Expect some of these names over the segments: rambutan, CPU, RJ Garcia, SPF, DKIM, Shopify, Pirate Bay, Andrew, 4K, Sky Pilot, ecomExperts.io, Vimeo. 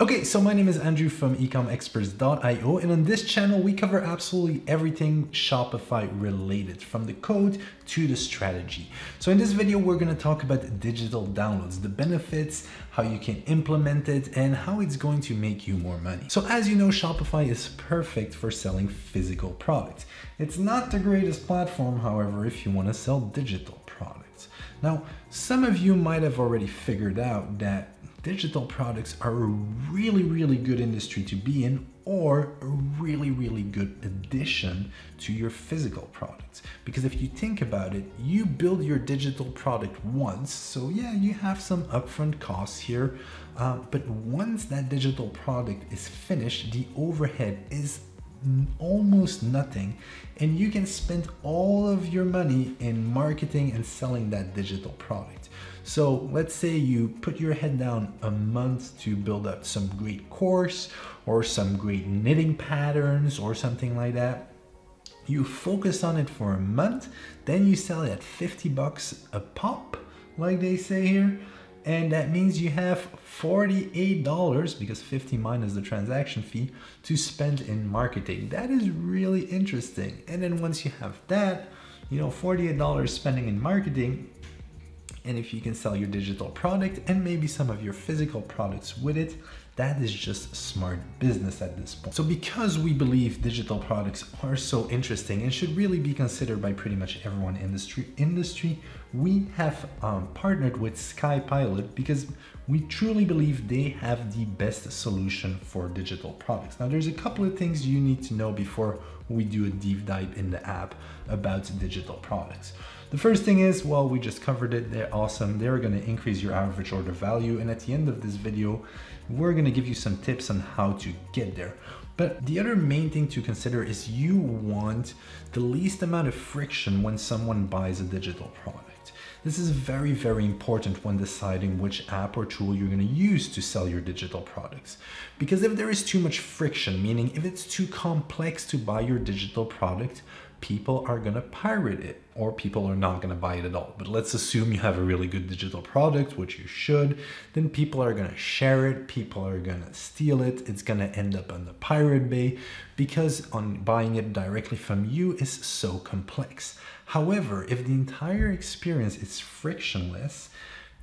Okay, so my name is Andrew from ecomExperts.io, and on this channel we cover absolutely everything Shopify related, from the code to the strategy. So in this video we're going to talk about digital downloads, the benefits, how you can implement it, and how it's going to make you more money. So as you know, Shopify is perfect for selling physical products. It's not the greatest platform, however, if you want to sell digital products. Now, some of you might have already figured out that digital products are a really good industry to be in, or a really good addition to your physical products. Because if you think about it, you build your digital product once, so yeah, you have some upfront costs here, but once that digital product is finished, the overhead is almost nothing, and you can spend all of your money in marketing and selling that digital product. So let's say you put your head down a month to build up some great course or some great knitting patterns or something like that. You focus on it for a month, then you sell it at 50 bucks a pop, like they say here. And that means you have $48, because 50 minus the transaction fee, to spend in marketing. That is really interesting. And then once you have that, you know, $48 spending in marketing, and if you can sell your digital product and maybe some of your physical products with it, that is just smart business at this point. So because we believe digital products are so interesting and should really be considered by pretty much everyone in the industry, we have partnered with Sky Pilot, because we truly believe they have the best solution for digital products. Now, there's a couple of things you need to know before we do a deep dive in the app about digital products. The first thing is, well, we just covered it. They're awesome. They're going to increase your average order value. And at the end of this video, we're going to give you some tips on how to get there. But the other main thing to consider is you want the least amount of friction when someone buys a digital product. This is very important when deciding which app or tool you're going to use to sell your digital products. Because if there is too much friction, meaning if it's too complex to buy your digital product, people are going to pirate it, or people are not going to buy it at all. But let's assume you have a really good digital product, which you should. Then people are going to share it. People are going to steal it. It's going to end up on the Pirate Bay, because on buying it directly from you is so complex. However, if the entire experience is frictionless,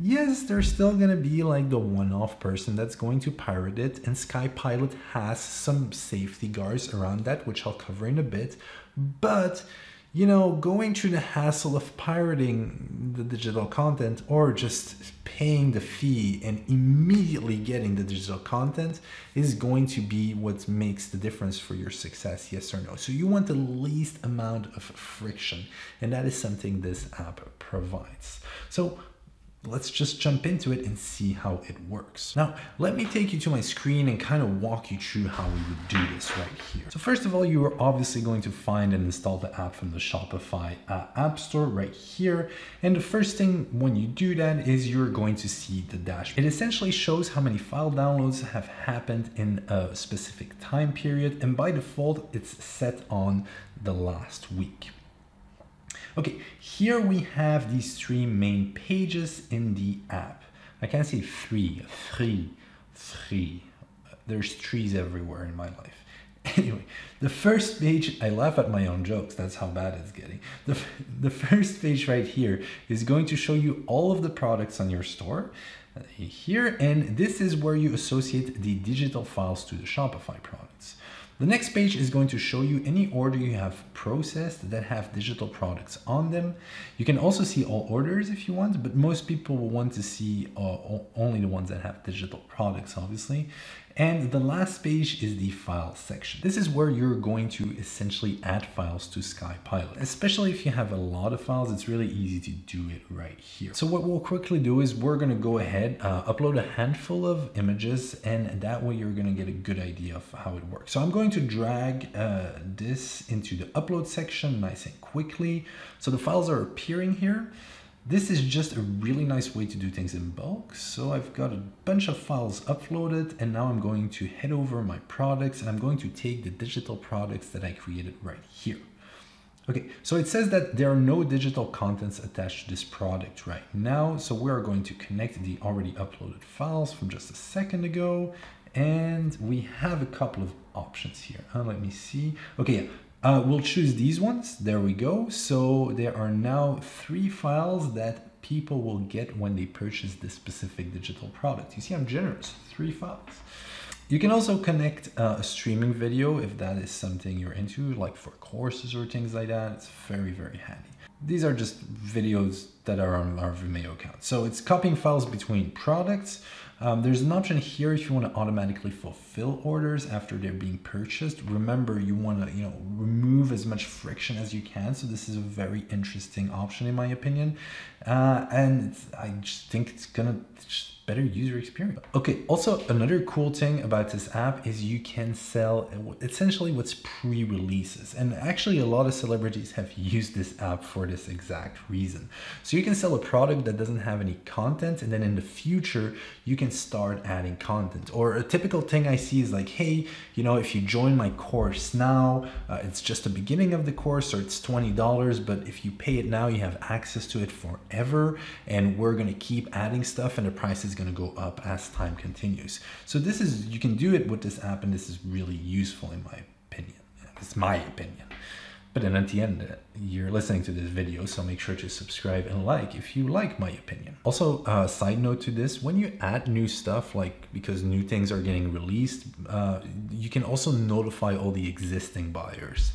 yes, there's still going to be like the one-off person that's going to pirate it, and Sky Pilot has some safety guards around that, which I'll cover in a bit. But, you know, going through the hassle of pirating the digital content, or just paying the fee and immediately getting the digital content, is going to be what makes the difference for your success, yes or no. So you want the least amount of friction, and that is something this app provides. So let's just jump into it and see how it works. Now, let me take you to my screen and kind of walk you through how we would do this right here. So first of all, you are obviously going to find and install the app from the Shopify App Store right here. And the first thing when you do that is you're going to see the dashboard. It essentially shows how many file downloads have happened in a specific time period. And by default, it's set on the last week. Okay, here we have these three main pages in the app. I can't say three. There's trees everywhere in my life. Anyway, the first page, I laugh at my own jokes, that's how bad it's getting. The first page right here is going to show you all of the products on your store here, and this is where you associate the digital files to the Shopify products. The next page is going to show you any order you have processed that have digital products on them. You can also see all orders if you want, but most people will want to see only the ones that have digital products, obviously. And the last page is the file section. This is where you're going to essentially add files to Sky Pilot. Especially if you have a lot of files, it's really easy to do it right here. So what we'll quickly do is we're going to go ahead, upload a handful of images, and that way you're going to get a good idea of how it works. So I'm going to drag this into the upload section nice and quickly. So the files are appearing here. This is just a really nice way to do things in bulk. So I've got a bunch of files uploaded, and now I'm going to head over my products, and I'm going to take the digital products that I created right here. Okay, so it says that there are no digital contents attached to this product right now. So we are going to connect the already uploaded files from just a second ago, And we have a couple of options here. Let me see. Okay, we'll choose these ones. There we go. So there are now 3 files that people will get when they purchase this specific digital product. You see, I'm generous. 3 files. You can also connect a streaming video if that is something you're into, like for courses or things like that. It's very, very handy. These are just videos that are on our Vimeo account. So it's copying files between products. There's an option here if you want to automatically fulfill orders after they're being purchased. Remember, you want to, remove as much friction as you can. So this is a very interesting option in my opinion. And I just think it's gonna better user experience. Okay, also another cool thing about this app is you can sell essentially what's pre-releases. And actually a lot of celebrities have used this app for this exact reason. So you can sell a product that doesn't have any content, and then in the future, you can start adding content. Or a typical thing I see is like, hey, if you join my course now, it's just the beginning of the course, or it's $20, but if you pay it now, you have access to it forever, and we're gonna keep adding stuff, and the price is going to go up as time continues. So this is, you can do it with this app, and this is really useful in my opinion. It's my opinion. But then at the end, you're listening to this video, so make sure to subscribe and like if you like my opinion. Also, side note to this, when you add new stuff, because new things are getting released, you can also notify all the existing buyers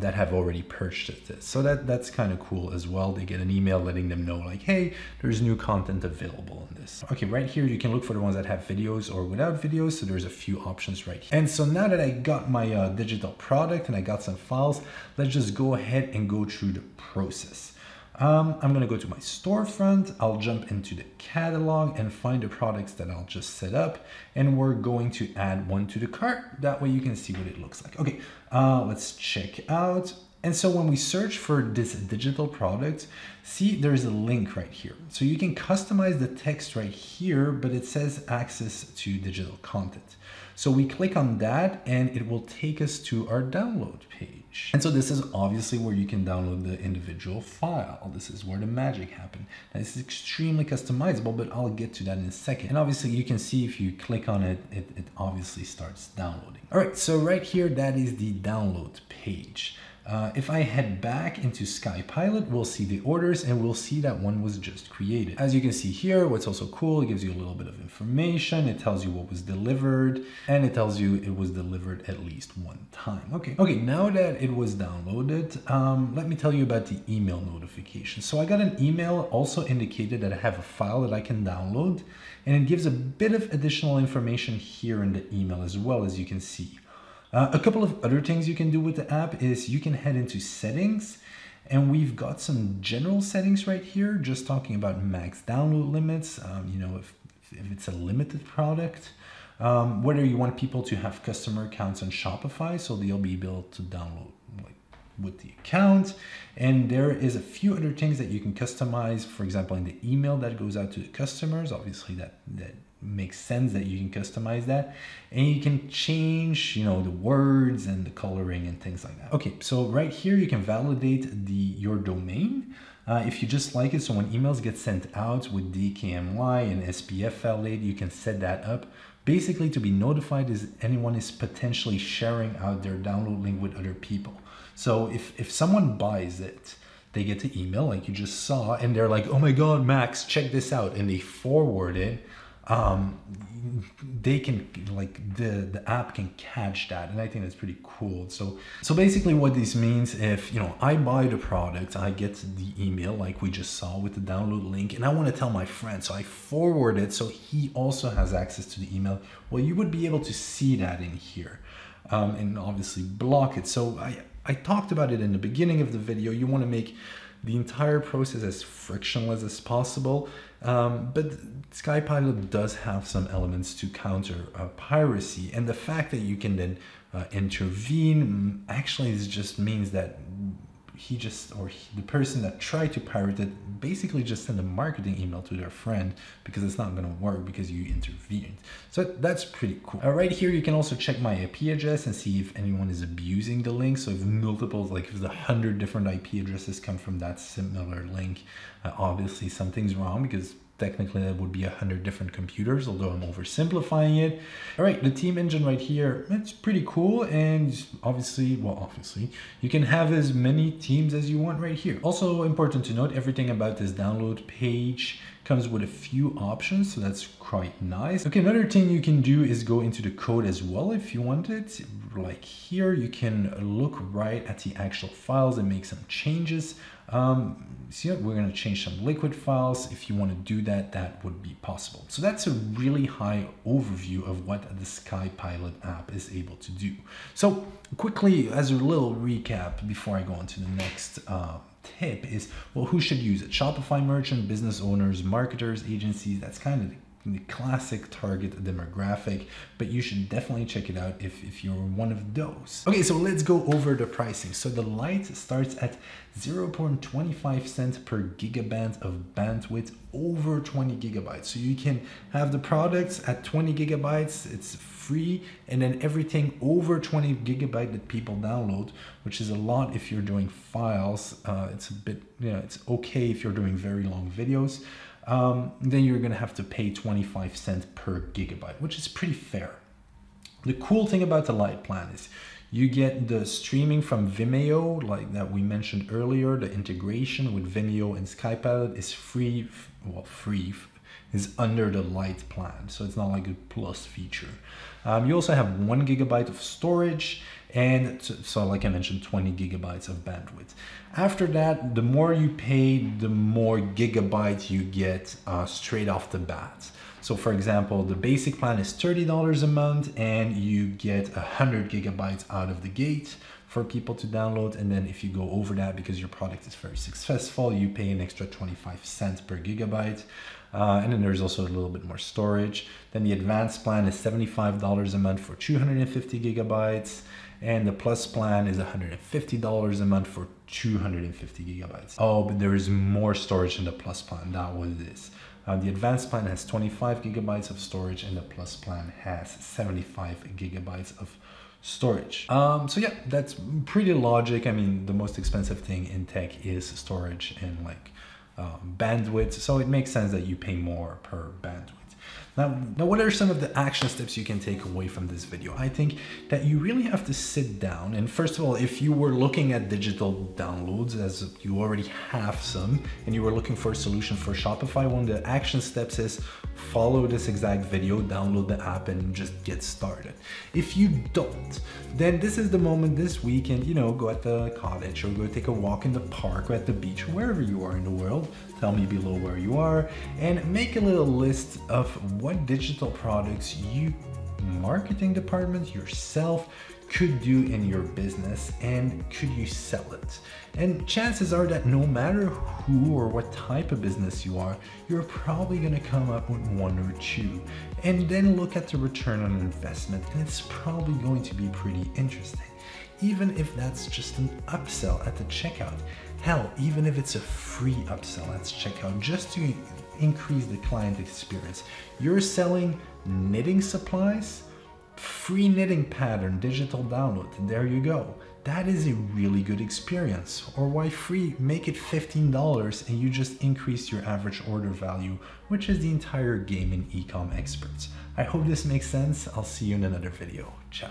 that have already purchased it. So that's kind of cool as well. They get an email letting them know like, hey, there's new content available in this. Okay, right here, you can look for the ones that have videos or without videos. So there's a few options right here. And so now that I got my digital product and I got some files, let's just go ahead and go through the process. I'm gonna go to my storefront, I'll jump into the catalog and find the products that I'll just set up, and we're going to add one to the cart. That way you can see what it looks like. Okay, let's check out. And so when we search for this digital product, see, there's a link right here. So you can customize the text right here, but it says access to digital content. So we click on that and it will take us to our download page. And so this is obviously where you can download the individual file. This is where the magic happened. Now, this is extremely customizable, but I'll get to that in a second. And obviously you can see if you click on it, it obviously starts downloading. All right, so right here, that is the download page. If I head back into Sky Pilot, we'll see the orders and we'll see that one was just created. As you can see here, what's also cool, it gives you a little bit of information. It tells you what was delivered and it tells you it was delivered at least one time. Okay, now that it was downloaded, let me tell you about the email notification. So I got an email also indicated that I have a file that I can download, and it gives a bit of additional information here in the email as well, as you can see. A couple of other things you can do with the app is you can head into settings, and we've got some general settings right here, just talking about max download limits, if it's a limited product, whether you want people to have customer accounts on Shopify, so they'll be able to download with the account. And there is a few other things that you can customize, for example, in the email that goes out to the customers. Obviously that makes sense that you can customize that, and you can change the words and the coloring and things like that. Okay, so right here you can validate your domain if you just like it. So when emails get sent out with DKIM and SPF validate, you can set that up basically to be notified as anyone is potentially sharing out their download link with other people. So if someone buys it, they get the email like you just saw, and they're like, oh my God, Max, check this out, and they forward it. They can, the app can catch that, and I think that's pretty cool. So basically what this means, if I buy the product, I get the email like we just saw with the download link, and I want to tell my friend, so I forward it so he also has access to the email. Well, you would be able to see that in here, and obviously block it. So I talked about it in the beginning of the video. You want to make the entire process as frictionless as possible, but Sky Pilot does have some elements to counter piracy, and the fact that you can then intervene actually just means that the person that tried to pirate it basically just sent a marketing email to their friend, because it's not going to work because you intervened. So that's pretty cool. Right here you can also check my IP address and see if anyone is abusing the link. So if multiple, if the 100 different IP addresses come from that similar link, obviously something's wrong, because Technically, that would be 100 different computers, although I'm oversimplifying it. All right, the team engine right here, that's pretty cool. And obviously, you can have as many teams as you want right here. Also important to note, everything about this download page comes with a few options, so that's quite nice. Okay, another thing you can do is go into the code as well if you want it. Like here, you can look right at the actual files and make some changes. See, we're gonna change some liquid files. If you want to do that, that would be possible. So that's a really high overview of what the Sky Pilot app is able to do. So quickly, as a little recap before I go on to the next tip is, well, who should use it? Shopify merchant, business owners, marketers, agencies. That's kind of the classic target demographic, but you should definitely check it out if you're one of those. Okay, so let's go over the pricing. So the Lite starts at 0.25 cents per gigaband of bandwidth over 20 gigabytes. So you can have the products at 20 gigabytes, it's free, and then everything over 20 gigabyte that people download, which is a lot if you're doing files. It's a bit, it's okay if you're doing very long videos. Then you're gonna have to pay 25 cents per gigabyte, which is pretty fair. The cool thing about the Lite plan is you get the streaming from Vimeo, like that we mentioned earlier. The integration with Vimeo and Sky Pilot is free, well, free is under the Lite plan, so it's not like a plus feature. You also have 1 gigabyte of storage, and so like I mentioned, 20 gigabytes of bandwidth. After that, the more you pay, the more gigabytes you get straight off the bat. So for example, the basic plan is $30 a month, and you get 100 gigabytes out of the gate for people to download. And then if you go over that, because your product is very successful, you pay an extra 25 cents per gigabyte. And then there's also a little bit more storage. Then the advanced plan is $75 a month for 250 gigabytes. And the plus plan is $150 a month for 250 gigabytes. Oh, but there is more storage in the plus plan, that was this. The advanced plan has 25 gigabytes of storage, and the plus plan has 75 gigabytes of storage. So yeah, that's pretty logic. I mean, the most expensive thing in tech is storage and like bandwidth. So it makes sense that you pay more per bandwidth. Now, what are some of the action steps you can take away from this video? I think that you really have to sit down. And first of all, if you were looking at digital downloads, as you already have some, and you were looking for a solution for Shopify, one of the action steps is follow this exact video, download the app, and just get started. If you don't, then this is the moment this weekend, go at the cottage or go take a walk in the park or at the beach, wherever you are in the world. Tell me below where you are, and make a little list of what digital products you, marketing department, yourself, could do in your business, and could you sell it? And chances are that no matter who or what type of business you are, you're probably gonna come up with one or two. And then look at the return on investment, and it's probably going to be pretty interesting. Even if that's just an upsell at the checkout. Hell, even if it's a free upsell at checkout, just to increase the client experience. You're selling knitting supplies, free knitting pattern, digital download, there you go. That is a really good experience. Or why free? Make it $15 and you just increase your average order value, which is the entire game in Ecom Experts. I hope this makes sense. I'll see you in another video. Ciao.